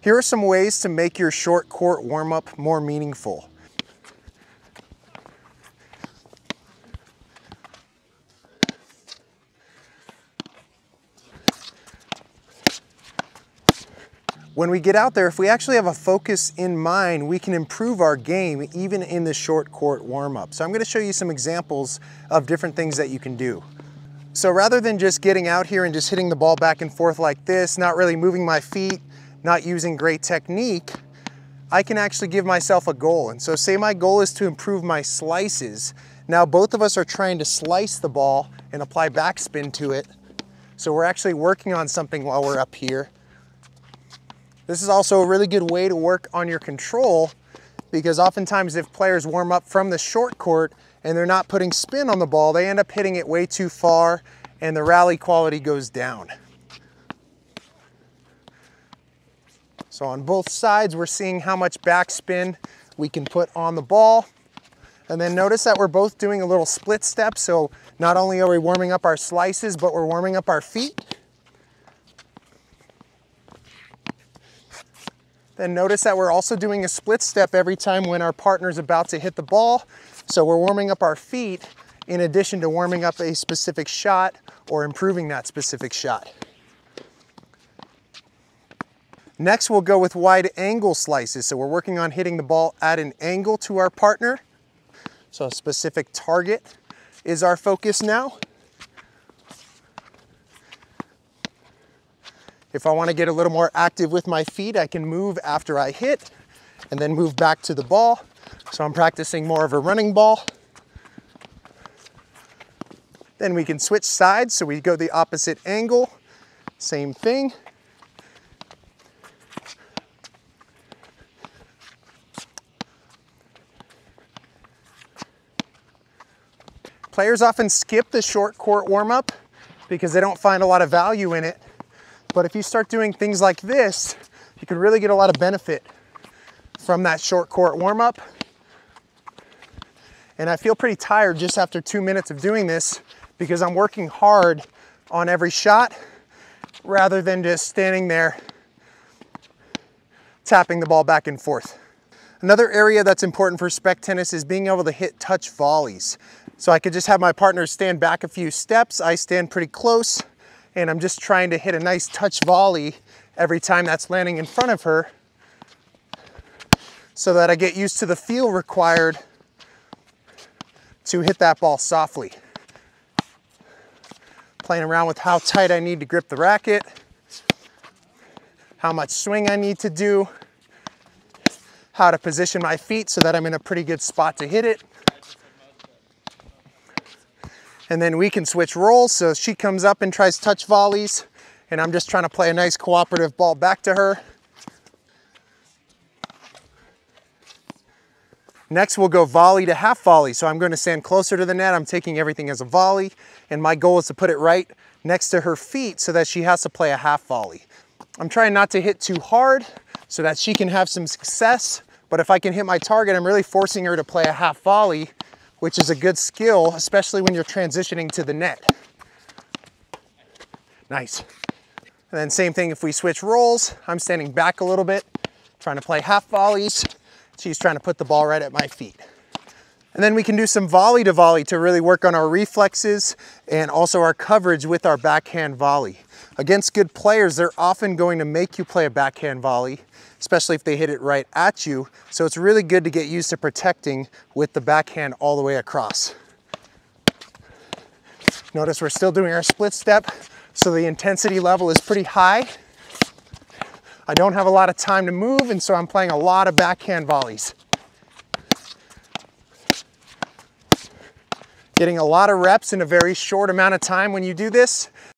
Here are some ways to make your short court warm-up more meaningful. When we get out there, if we actually have a focus in mind, we can improve our game even in the short court warm-up. So I'm going to show you some examples of different things that you can do. So rather than just getting out here and just hitting the ball back and forth like this, not really moving my feet, not using great technique, I can actually give myself a goal. And so say my goal is to improve my slices. Now both of us are trying to slice the ball and apply backspin to it. So we're actually working on something while we're up here. This is also a really good way to work on your control, because oftentimes if players warm up from the short court and they're not putting spin on the ball, they end up hitting it way too far and the rally quality goes down. So on both sides, we're seeing how much backspin we can put on the ball. And then notice that we're both doing a little split step. So not only are we warming up our slices, but we're warming up our feet. Then notice that we're also doing a split step every time when our partner's about to hit the ball. So we're warming up our feet in addition to warming up a specific shot or improving that specific shot. Next, we'll go with wide angle slices. So we're working on hitting the ball at an angle to our partner. So a specific target is our focus now. If I want to get a little more active with my feet, I can move after I hit and then move back to the ball. So I'm practicing more of a running ball. Then we can switch sides. So we go the opposite angle, same thing. Players often skip the short court warm-up because they don't find a lot of value in it. But if you start doing things like this, you can really get a lot of benefit from that short court warm-up. And I feel pretty tired just after 2 minutes of doing this, because I'm working hard on every shot rather than just standing there tapping the ball back and forth. Another area that's important for spec tennis is being able to hit touch volleys. So I could just have my partner stand back a few steps. I stand pretty close, and I'm just trying to hit a nice touch volley every time that's landing in front of her, so that I get used to the feel required to hit that ball softly. Playing around with how tight I need to grip the racket, how much swing I need to do, how to position my feet so that I'm in a pretty good spot to hit it. And then we can switch roles. So she comes up and tries touch volleys, and I'm just trying to play a nice cooperative ball back to her. Next, we'll go volley to half volley. So I'm going to stand closer to the net. I'm taking everything as a volley, and my goal is to put it right next to her feet so that she has to play a half volley. I'm trying not to hit too hard so that she can have some success. But if I can hit my target, I'm really forcing her to play a half volley, which is a good skill, especially when you're transitioning to the net. Nice. And then same thing if we switch roles. I'm standing back a little bit, trying to play half volleys. She's trying to put the ball right at my feet. And then we can do some volley to volley to really work on our reflexes and also our coverage with our backhand volley. Against good players, they're often going to make you play a backhand volley, especially if they hit it right at you. So it's really good to get used to protecting with the backhand all the way across. Notice we're still doing our split step, so the intensity level is pretty high. I don't have a lot of time to move, and so I'm playing a lot of backhand volleys. Getting a lot of reps in a very short amount of time when you do this,